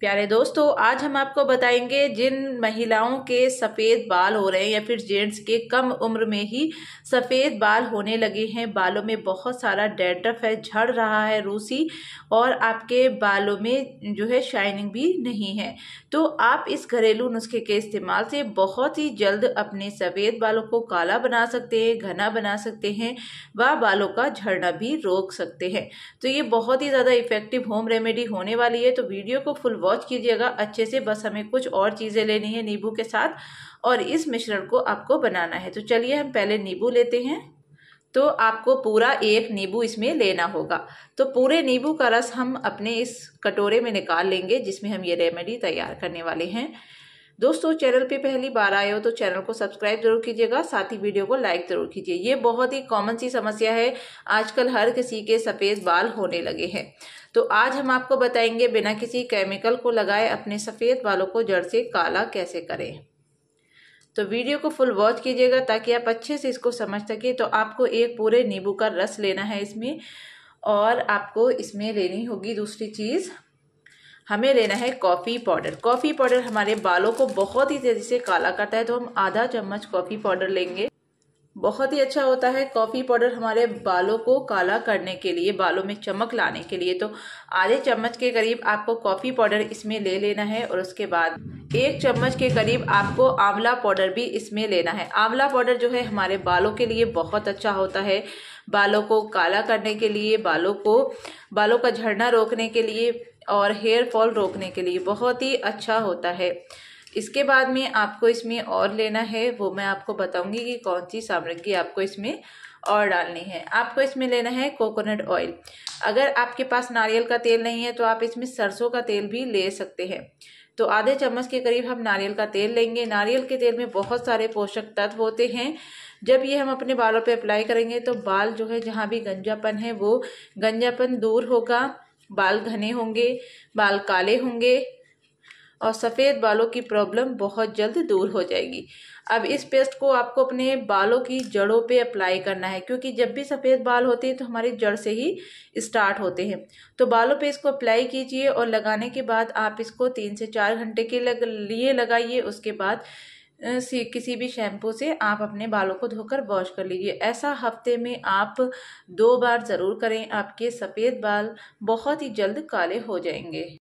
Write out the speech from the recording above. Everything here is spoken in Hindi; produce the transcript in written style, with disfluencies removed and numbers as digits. प्यारे दोस्तों, आज हम आपको बताएंगे जिन महिलाओं के सफ़ेद बाल हो रहे हैं या फिर जेंट्स के कम उम्र में ही सफ़ेद बाल होने लगे हैं, बालों में बहुत सारा डैंड्रफ है, झड़ रहा है रूसी, और आपके बालों में जो है शाइनिंग भी नहीं है, तो आप इस घरेलू नुस्खे के इस्तेमाल से बहुत ही जल्द अपने सफ़ेद बालों को काला बना सकते हैं, घना बना सकते हैं व बालों का झड़ना भी रोक सकते हैं। तो ये बहुत ही ज़्यादा इफ़ेक्टिव होम रेमेडी होने वाली है, तो वीडियो को फुल वॉच कीजिएगा अच्छे से। बस हमें कुछ और चीज़ें लेनी है नींबू के साथ, और इस मिश्रण को आपको बनाना है। तो चलिए हम पहले नींबू लेते हैं। तो आपको पूरा एक नींबू इसमें लेना होगा। तो पूरे नींबू का रस हम अपने इस कटोरे में निकाल लेंगे जिसमें हम ये रेमेडी तैयार करने वाले हैं। दोस्तों, चैनल पे पहली बार आए हो तो चैनल को सब्सक्राइब जरूर कीजिएगा, साथ ही वीडियो को लाइक ज़रूर कीजिए। ये बहुत ही कॉमन सी समस्या है, आजकल हर किसी के सफ़ेद बाल होने लगे हैं। तो आज हम आपको बताएंगे बिना किसी केमिकल को लगाए अपने सफ़ेद बालों को जड़ से काला कैसे करें। तो वीडियो को फुल वॉच कीजिएगा ताकि आप अच्छे से इसको समझ सकें। तो आपको एक पूरे नींबू का रस लेना है इसमें, और आपको इसमें लेनी होगी दूसरी चीज़, हमें लेना है कॉफ़ी पाउडर। कॉफ़ी पाउडर हमारे बालों को बहुत ही तेज़ी से काला करता है, तो हम आधा चम्मच कॉफ़ी पाउडर लेंगे। बहुत ही अच्छा होता है कॉफ़ी पाउडर हमारे बालों को काला करने के लिए, बालों में चमक लाने के लिए। तो आधे चम्मच के करीब आपको कॉफ़ी पाउडर इसमें ले लेना है, और उसके बाद एक चम्मच के करीब आपको आंवला पाउडर भी इसमें लेना है। आंवला पाउडर जो है हमारे बालों के लिए बहुत अच्छा होता है, बालों को काला करने के लिए, बालों का झड़ना रोकने के लिए और हेयर फॉल रोकने के लिए बहुत ही अच्छा होता है। इसके बाद में आपको इसमें और लेना है, वो मैं आपको बताऊंगी कि कौन सी सामग्री आपको इसमें और डालनी है। आपको इसमें लेना है कोकोनट ऑयल। अगर आपके पास नारियल का तेल नहीं है तो आप इसमें सरसों का तेल भी ले सकते हैं। तो आधे चम्मच के करीब हम नारियल का तेल लेंगे। नारियल के तेल में बहुत सारे पोषक तत्व होते हैं। जब ये हम अपने बालों पर अप्लाई करेंगे तो बाल जो है, जहाँ भी गंजापन है वो गंजापन दूर होगा, बाल घने होंगे, बाल काले होंगे और सफ़ेद बालों की प्रॉब्लम बहुत जल्द दूर हो जाएगी। अब इस पेस्ट को आपको अपने बालों की जड़ों पे अप्लाई करना है, क्योंकि जब भी सफ़ेद बाल होते हैं तो हमारी जड़ से ही स्टार्ट होते हैं। तो बालों पे इसको अप्लाई कीजिए, और लगाने के बाद आप इसको 3 से 4 घंटे के लिए लगाइए। उसके बाद किसी भी शैम्पू से आप अपने बालों को धोकर वॉश कर लीजिए। ऐसा हफ्ते में आप 2 बार ज़रूर करें, आपके सफ़ेद बाल बहुत ही जल्द काले हो जाएंगे।